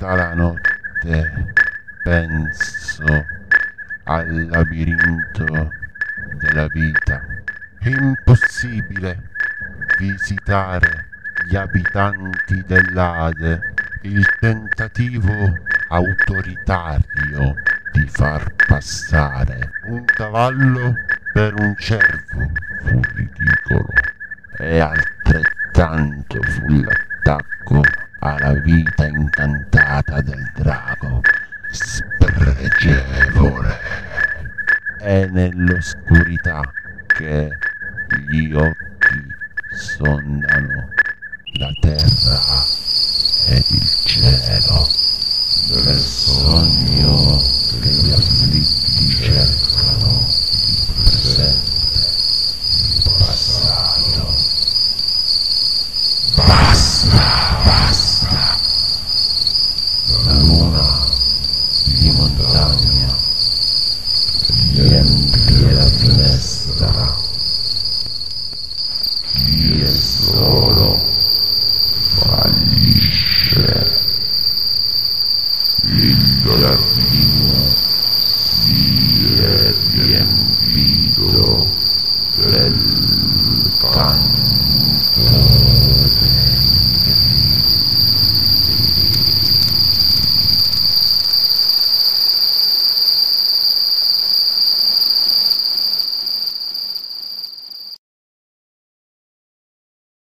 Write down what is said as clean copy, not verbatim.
lontana notte penso al labirinto della vita. Impossibile visitare gli abitanti dell'Ade, il tentativo autoritario di far passare un cavallo per un cervo fu ridicolo, e altrettanto fu l'attacco alla vita incantata del drago, spregevole. È nell'oscurità che gli occhi sondano la terra ed il cielo, nel sogno che gli afflitti cercano il presente, il passato. Basta, basta! La luna di montagna riempie la finestra. Chi è solo fallisce. L'indolabino si è riempito del canto dei